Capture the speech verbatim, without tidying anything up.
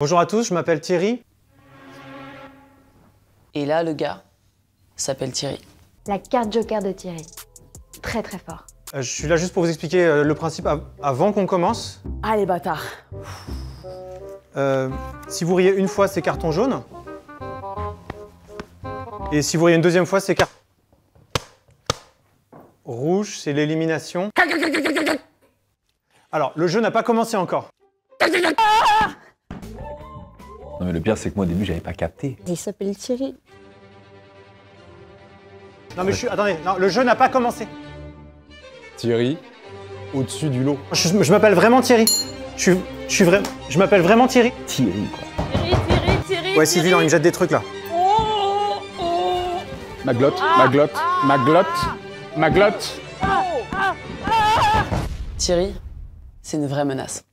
Bonjour à tous, je m'appelle Thierry. Et là, le gars s'appelle Thierry. La carte joker de Thierry. Très très fort. Euh, je suis là juste pour vous expliquer euh, le principe av avant qu'on commence. Ah les bâtards. Euh, si vous riez une fois, c'est carton jaune. Et si vous riez une deuxième fois, c'est carton... rouge, c'est l'élimination. Alors, le jeu n'a pas commencé encore. Non mais le pire, c'est que moi, au début, j'avais pas capté. Il s'appelle Thierry. Non mais je suis... Attendez, non, le jeu n'a pas commencé. Thierry, au-dessus du lot. Je, je m'appelle vraiment Thierry. Je, je suis vrai... Je m'appelle vraiment Thierry. Thierry, quoi. Thierry, Thierry, Thierry, ouais, Sylvie, non, il me jette des trucs, là. Oh, oh. Ma glotte, ah, ma glotte, ah, ma glotte, ah, ma glotte. Ah, ah, ah. Thierry, c'est une vraie menace.